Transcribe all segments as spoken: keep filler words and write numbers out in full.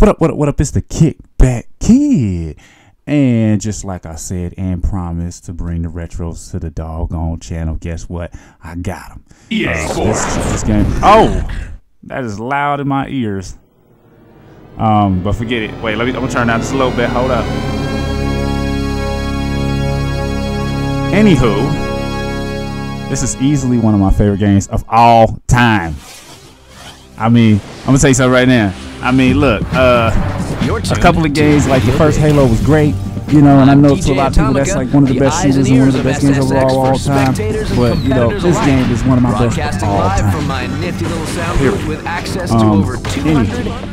What up, what up, what up? It's the Kickback Kid. And just like I said and promised to bring the retros to the doggone channel, guess what? I got them. Yeah, uh, this, this game. Oh, that is loud in my ears. Um, but forget it. Wait, let me, I'm gonna turn down just a little bit. Hold up. Anywho, this is easily one of my favorite games of all time. I mean, I'm gonna tell you something right now. I mean, look, uh, a couple of games, like the first Halo was great, you know, and I know to a lot of people that's like one of the best shooters and one of the best games overall all time, but, you know, this game is one of my best of all time, period. Um,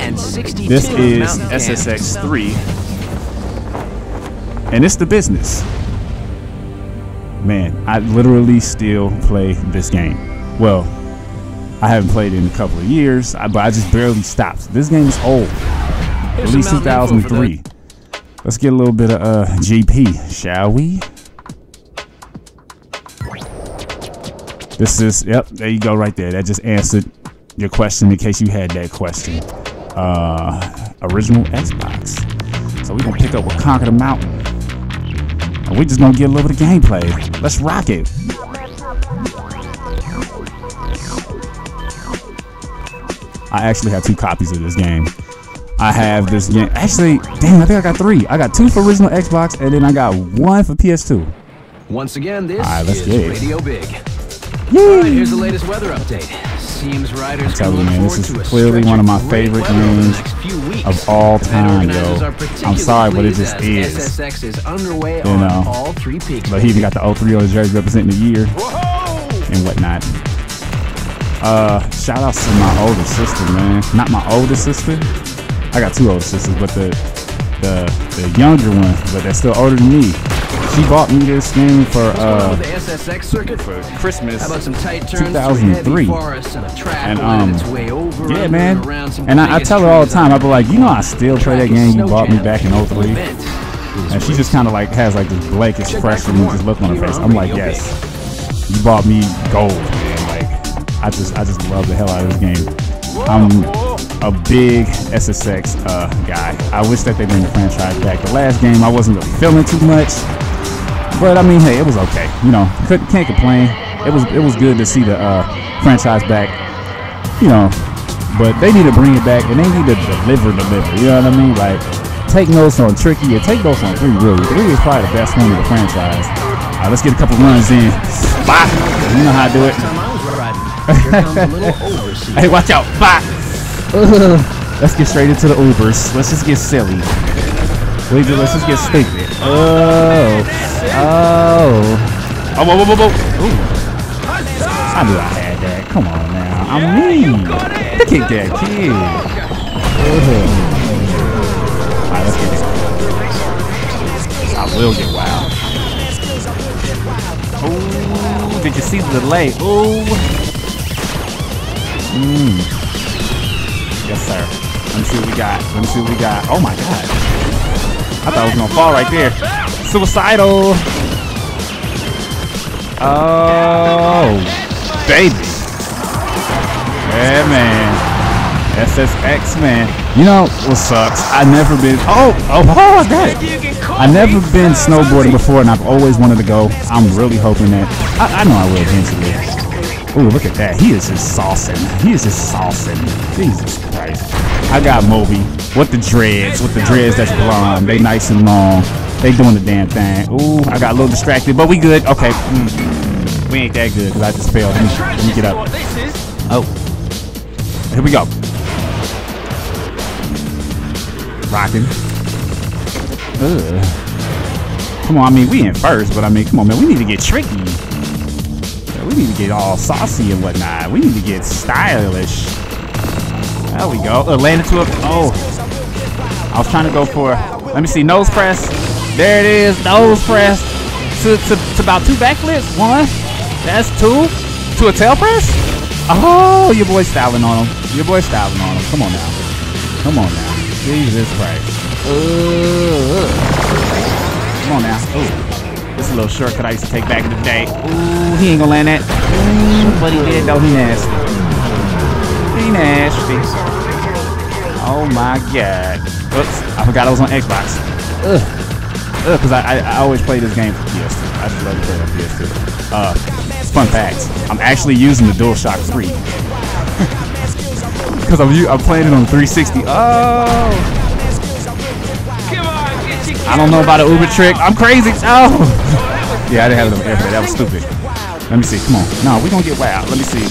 anyway, this is S S X three, and it's the business. Man, I literally still play this game. Well, I haven't played it in a couple of years, but I just barely stopped. This game is old, at least two thousand three. Let's get a little bit of uh, G P, shall we? This is, yep, there you go right there. That just answered your question in case you had that question. Uh, original Xbox. So we're going to pick up with Conquer the Mountain. And we're just going to get a little bit of gameplay. Let's rock it. I actually have two copies of this game. I have this game. Actually, damn, I think I got three. I got two for original Xbox, and then I got one for P S two. Once again, this right, is Radio Big. All right, here's the latest weather update. Seems riders can look forward to a stretch of great weather. This is clearly one of my favorite games of all time, yo. I'm sorry, but it just is. S S X is underway on all three peaks. But he even got the oh three on his jersey representing the year and whatnot. Uh, shout outs to my older sister, man. Not my older sister. I got two older sisters, but the the, the younger one, but that's still older than me. She bought me this game for uh for Christmas two thousand three, and um yeah, man. And I, I tell her all the time, I be like, you know, I still play that game you bought me back in oh three, and she just kind of like has like this blank expression and just look on her face. I'm like, yes, you bought me gold, man. Like, I just, I just love the hell out of this game. I'm a big S S X uh, guy. I wish that they bring the franchise back. The last game, I wasn't really feeling too much, but I mean, hey, it was okay. You know, couldn't, can't complain. It was, it was good to see the uh, franchise back. You know, but they need to bring it back, and they need to deliver, deliver. You know what I mean? Like, take notes on Tricky, and take notes on Three. Really, Three is probably the best one of the franchise. All right, let's get a couple runs in. Bye. You know how I do it. Hey, watch out! Bye. Uh, let's get straight into the Ubers. Let's just get silly. Leave it. Let's just get stupid. Oh, oh, oh! Whoa, whoa, whoa, whoa! Ooh. I knew I had that. Come on now. I'm mean. Look at that kid. Uh. All right, let's get this. I will get wild. Oh, did you see the delay? Oh. Mm. Yes, sir. Let me see what we got. Let me see what we got. Oh my God! I thought I was gonna fall right there. Suicidal. Oh, baby. Yeah, man. S S X, man. You know what sucks? I never been. Oh, oh, oh! I got it. I never been snowboarding before, and I've always wanted to go. I'm really hoping that. I, I know I will eventually. Oh, look at that. He is just saucing. He is just saucing. Jesus Christ. I got Moby with the dreads, with the dreads that's blonde. They nice and long. They doing the damn thing. Ooh, I got a little distracted, but we good. Okay. Mm. We ain't that good because I just failed. Let me, let me get up. Oh. Here we go. Rocking. Ugh. Come on, I mean, we in first, but I mean, come on, man. We need to get tricky. We need to get all saucy and whatnot. We need to get stylish. There we go. Uh, landed to a. Oh, I was trying to go for. Let me see. Nose press. There it is. Nose press. To, to, to about two backflips. One. That's two. To a tail press. Oh, your boy styling on him. Your boy styling on him. Come on now. Come on now. Jesus Christ. Uh, come on now. Ooh. This is a little shortcut I used to take back in the day. Ooh, he ain't gonna land that. Ooh, but he did though. He nasty. He nasty. Oh my god. Oops, I forgot I was on Xbox. Ugh. Ugh, because I, I, I always play this game for P S two. I just love to play it on P S two. Uh, fun facts. I'm actually using the DualShock three. Because I'm, I'm playing it on three sixty. Oh! I don't know about the Uber trick. I'm crazy. Oh! Yeah, I didn't have it on airplane. That was stupid. Let me see. Come on. No, we're going to get wild. Let me see.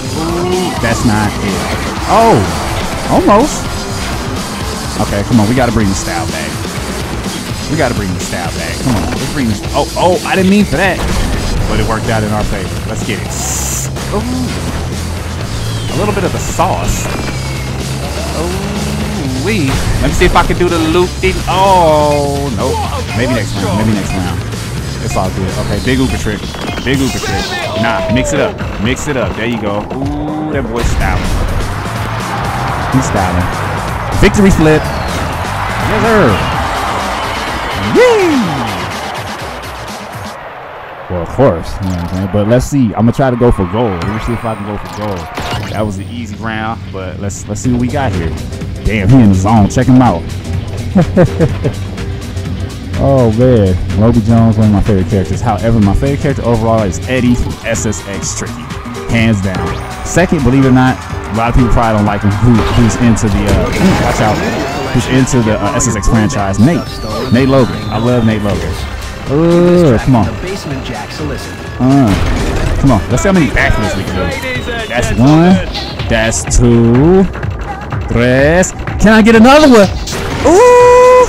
That's not it. Oh! Almost. Okay, come on. We got to bring the style back. We got to bring the style back. Come on. Let's bring this. Oh, oh, I didn't mean for that. But it worked out in our favor. Let's get it. Ooh. A little bit of the sauce. Oh. Wee. Let me see if I can do the loop. Oh, no. Nope. Maybe next round. Maybe next round. It's all good. Okay, big Uber trick. Big Uber trick. Nah, mix it up. Mix it up. There you go. Ooh, that boy's styling. He's styling. Victory flip. Yes, sir. Wee. Well, of course. You know what I'm saying? But let's see. I'm going to try to go for gold. Let me see if I can go for gold. That was an easy round, but let's let's see what we got here. Damn, he in the zone. Check him out. Oh, man. Moby Jones, one of my favorite characters. However, my favorite character overall is Eddie from S S X Tricky. Hands down. Second, believe it or not, a lot of people probably don't like him who, who's into the, uh, watch out, who's into the uh, S S X franchise. Nate. Nate Logan. I love Nate Logan. Uh, come on. Uh, come on. Let's see how many backflips we can do. That's one. That's two. Tres. Can I get another one? Ooh!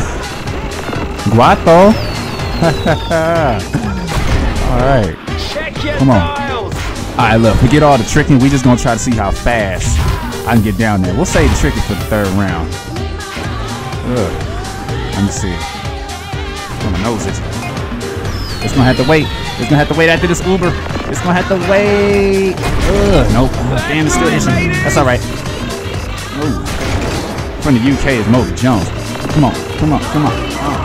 Guapo. Alright. Come on. Alright, look. Forget all the tricking. We just gonna try to see how fast I can get down there. We'll save the tricking for the third round. Ugh. Let me see. Oh, my nose is. It's gonna have to wait. It's gonna have to wait after this Uber. It's gonna have to wait. Ugh. Nope. Damn, it's still itching. That's alright. Ooh. From the U K is Moby Jones. Come on, come on, come on. Oh.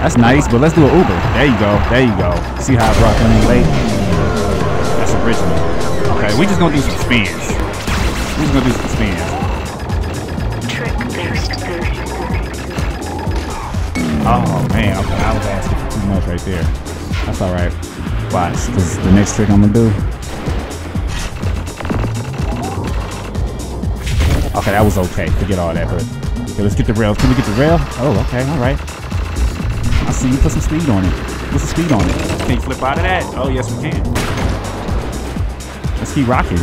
That's nice, but let's do an Uber. There you go, there you go. See how I brought them in late? That's original. Okay, we just gonna do some spins. We just gonna do some spins. Trick based oh man, okay, I was asking too much right there. That's alright. Watch, because the next trick I'm gonna do. Okay, that was okay. Forget all that hurt. Okay, let's get the rail. Can we get the rail? Oh, okay, all right. I see you put some speed on it. Put some speed on it. Can you flip out of that? Oh, yes, we can. Let's keep rocking.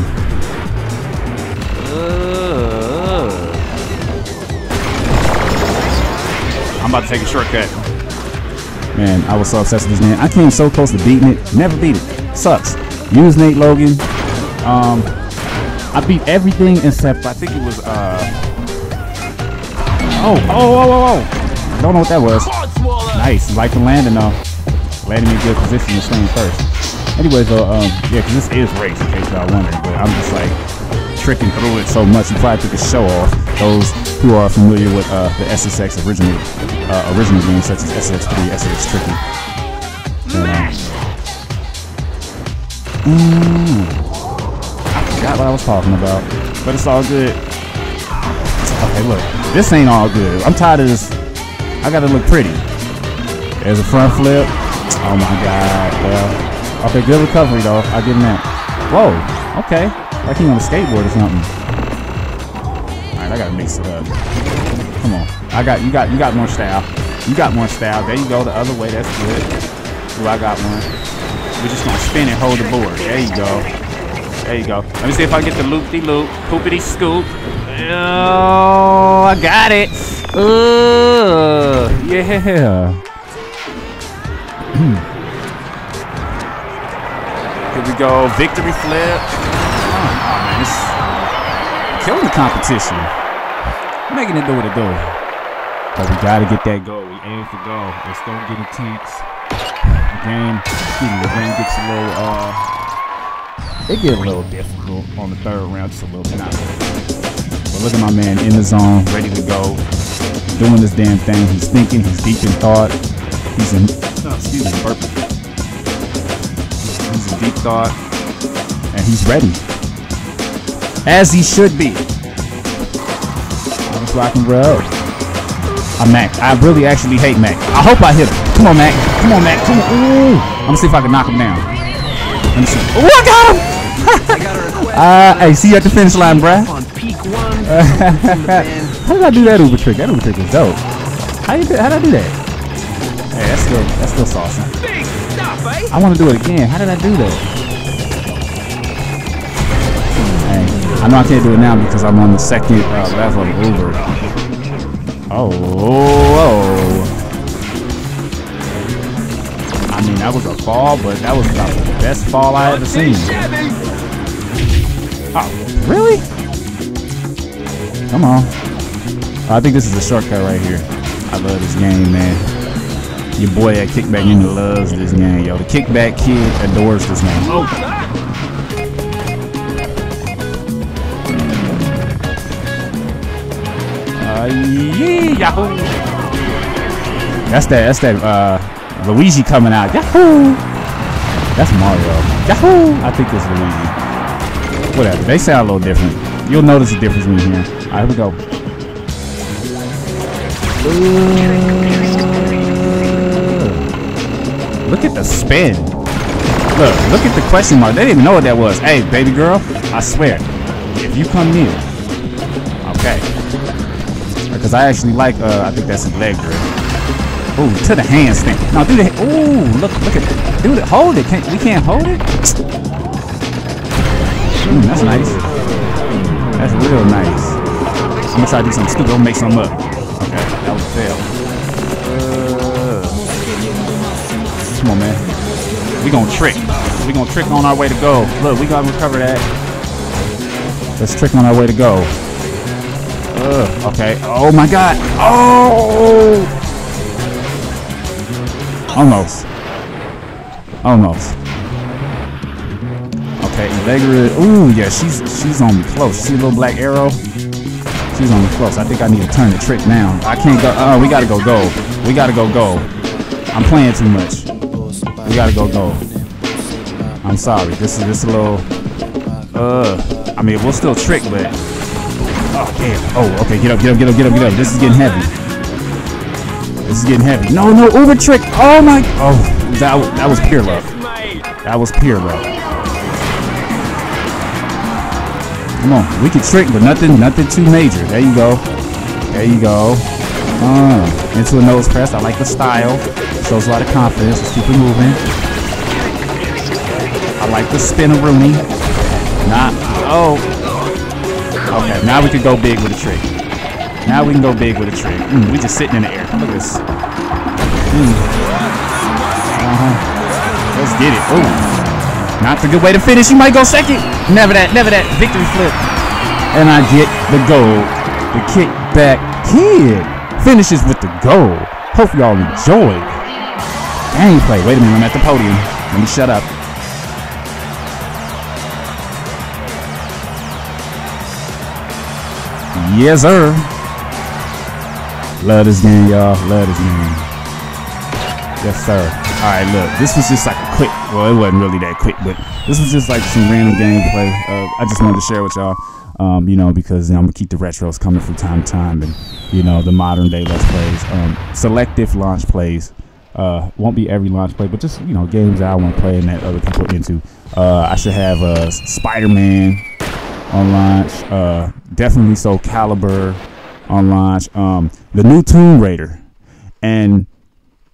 Uh. I'm about to take a shortcut. Man, I was so obsessed with this man. I came so close to beating it. Never beat it. Sucks. Use Nate Logan. Um... I beat everything except I think it was uh oh oh oh oh oh don't know what that was. Nice, like the landing though, landing in good position and swing first. Anyways though, um yeah, because this is race in case y'all wondering, but I'm just like tricking through it so much you probably think it's show off. Those who are familiar with uh the S S X original uh, original games such as S S X three, S S X Tricky. And, um, mm, forgot what I was talking about, but it's all good. Okay, look, this ain't all good. I'm tired of this. I gotta look pretty. There's a front flip. Oh my god. Well, okay, good recovery though. I didn't know. Whoa. Okay, like he on a skateboard or something. All right, I gotta mix it up. Come on. I got you. Got you. Got more style. You got more style. There you go. The other way. That's good. Ooh, I got one. We're just gonna spin and hold the board. There you go. There you go. Let me see if I can get the loop-de-loop. Poopity-scoop. Oh, I got it. Oh, yeah. Here we go. Victory flip. Oh, nice. Killing the competition. Making it do what it do. But we got to get that goal. We aim for goal. Let's don't get intense. The game, the game gets a little... Uh, It get a little difficult on the third round, just a little bit. But look at my man in the zone, ready to go, doing this damn thing. He's thinking, he's deep in thought. He's in, oh, excuse me, burping. He's in deep thought, and he's ready. As he should be. I'm just rocking, bro. I'm Mac. I really actually hate Mac. I hope I hit him. Come on, Mac. Come on, Mac. Come on. Ooh. I'm gonna see if I can knock him down. Let me see. Ooh, I got him! uh, hey, see you at the finish line, bruh. How did I do that Uber trick? That Uber trick is dope. How you? How did I do that? Hey, that's still that's still saucy. I want to do it again. How did I do that? I know I can't do it now because I'm on the second uh, level of Uber. Oh, oh, I mean, that was a fall, but that was about the best fall I ever seen. Oh, really? Come on. I think this is a shortcut right here. I love this game, man. Your boy at Kickback Unit loves this game, yo. The Kickback Kid adores this game. Oh. Yeah, yahoo! That's that. That's that. Uh, Luigi coming out. Yahoo! That's Mario. Yahoo! I think it's Luigi. Whatever. They sound a little different. You'll notice the difference in here. All right, here we go. Ooh. Look at the spin. Look. Look at the question mark. They didn't even know what that was. Hey, baby girl. I swear, if you come near. Okay. Because I actually like, uh, I think that's a leg grip. Ooh, to the handstand. Now do the, ooh, look, look at that. Dude, hold it. Can't, we can't hold it? Mm, that's nice. That's real nice. I'm going to try to do something stupid. I'm going to make something up. Okay, that was a fail. Uh, come on, man. We're going to trick. We're going to trick on our way to go. Look, we got to recover that. Let's trick on our way to go. Ugh, okay. Oh my God. Oh. Almost. Almost. Okay. Allegra. Ooh, yeah. She's she's on me close. See a little black arrow. She's on me close. I think I need to turn the trick now. I can't go. Oh, uh, we gotta go gold. We gotta go gold. I'm playing too much. We gotta go gold. I'm sorry. This is this a little. Uh. I mean, we'll still trick, but. Oh, damn. Oh, okay. Get up, get up, get up, get up, get up. This is getting heavy. This is getting heavy. No, no. Uber trick. Oh, my. Oh, that, that was pure luck. That was pure luck. Come on. We can trick, but nothing nothing too major. There you go. There you go. Uh, into a nose press. I like the style. Shows a lot of confidence. Let's keep it moving. I like the spin-a-rooney. Nah. Oh. Okay, now we can go big with a trick. Now we can go big with a trick. Mm, we just sitting in the air. Look at this. Mm. Uh-huh. Let's get it. Ooh. Not the good way to finish. You might go second. Never that, never that. Victory flip. And I get the gold. The Kickback Kid finishes with the gold. Hope y'all enjoyed. Gameplay. Wait a minute, I'm at the podium. Let me shut up. Yes, sir. Love this game, y'all. Love this game. Yes, sir. All right, look. This was just like a quick. Well, it wasn't really that quick, but this was just like some random gameplay. Uh, I just wanted to share with y'all, um, you know, because you know, I'm gonna keep the retros coming from time to time, and you know, the modern day let's plays, um, selective launch plays. Uh, won't be every launch play, but just you know, games that I want to play and that other people are into. Uh, I should have uh, Spider-Man on launch, uh, definitely Soul Calibur on launch, um, the new Tomb Raider, and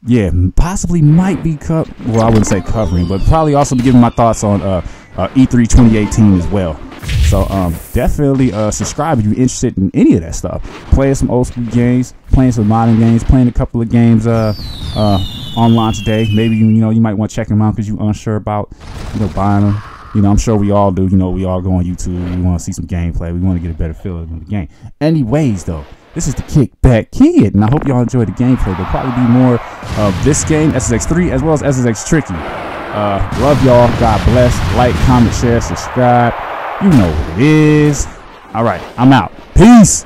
yeah, possibly might be cup. Well, I wouldn't say covering, but probably also be giving my thoughts on uh, uh, E three twenty eighteen as well. So um, definitely uh, subscribe if you're interested in any of that stuff. Playing some old school games, playing some modern games, playing a couple of games uh, uh, on launch day. Maybe you, you know you might want to check them out because you're unsure about you know buying them. You know, I'm sure we all do. You know, we all go on YouTube. We want to see some gameplay. We want to get a better feel of the game. Anyways, though, this is the Kickback Kid, and I hope y'all enjoyed the gameplay. There'll probably be more of this game, S S X three, as well as S S X Tricky. Uh, love y'all. God bless. Like, comment, share, subscribe. You know what it is. All right, I'm out. Peace.